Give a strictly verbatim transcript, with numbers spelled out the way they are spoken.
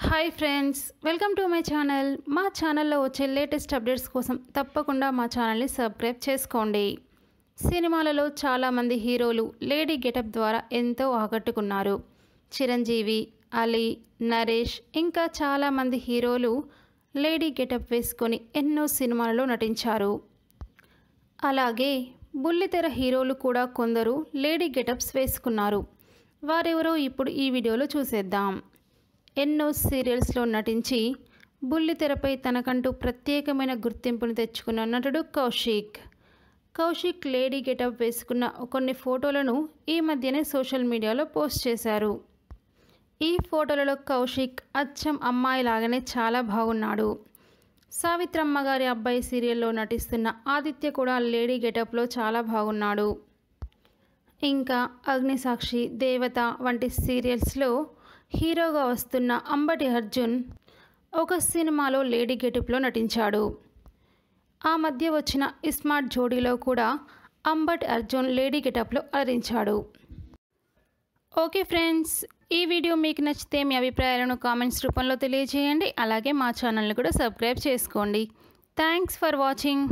High friends welcome to my channel मा चैनल्लो वच्चे लेटेस्ट अपडेट्स कोसम तप्पकुंडा मा चैनल नि सब्सक्राइब चेसुकोंडी। सिनेमाలలో చాలా మంది హీరోలు లేడీ గెటప్ ద్వారా ఎంతో ఆకట్టుకున్నారు। చిరంజీవి, అలీ, నరేష్ ఇంకా చాలా మంది హీరోలు లేడీ గెటప్ వేసుకొని ఎన్నో సినిమాలలో నటించారు। అలాగే బుల్లితెర హీరోలు కూడా కొందరు లేడీ గెటప్స్ వేసుకున్నారు। వారెవరో ఇప్పుడు ఈ వీడియోలో చూసేద్దాం। ఎన్నో సీరియల్స్ లో నటించి బుల్లితెరపై తనకంటూ ప్రత్యేకమైన గుర్తింపును తెచ్చుకున్న నటుడు కౌశిక్ కౌశిక్ లేడీ గెటప్ వేసుకున్న కొన్ని ఫోటోలను ఈ మధ్యనే సోషల్ మీడియాలో పోస్ట్ చేశారు। ఈ ఫోటోలలో కౌశిక్ అచ్చం అమ్మాయి లాగానే చాలా బాగున్నాడు। సావిత్రమ్మ గారి అబ్బాయి సీరియల్లో నటిస్తున్న ఆదిత్య కూడా లేడీ గెటప్ లో చాలా బాగున్నాడు। ఇంకా అగ్ని సాక్షి, దేవత వంటి సీరియల్స్ లో హీరోగా వస్తున్న అంబటి అర్జున్ ఒక సినిమాలో లేడీ గెటప్లో నటించాడు। ఆ మధ్య వచ్చిన స్మార్ట్ జోడీలో కూడా అంబటి అర్జున్ లేడీ గెటప్లో అలరించాడు। ఓకే ఫ్రెండ్స్, ఈ వీడియో మీకు నచ్చితే మీ అభిప్రాయాలను కామెంట్స్ రూపంలో తెలియజేయండి। అలాగే మా ఛానల్ని కూడా సబ్స్క్రైబ్ చేసుకోండి। Thanks for watching.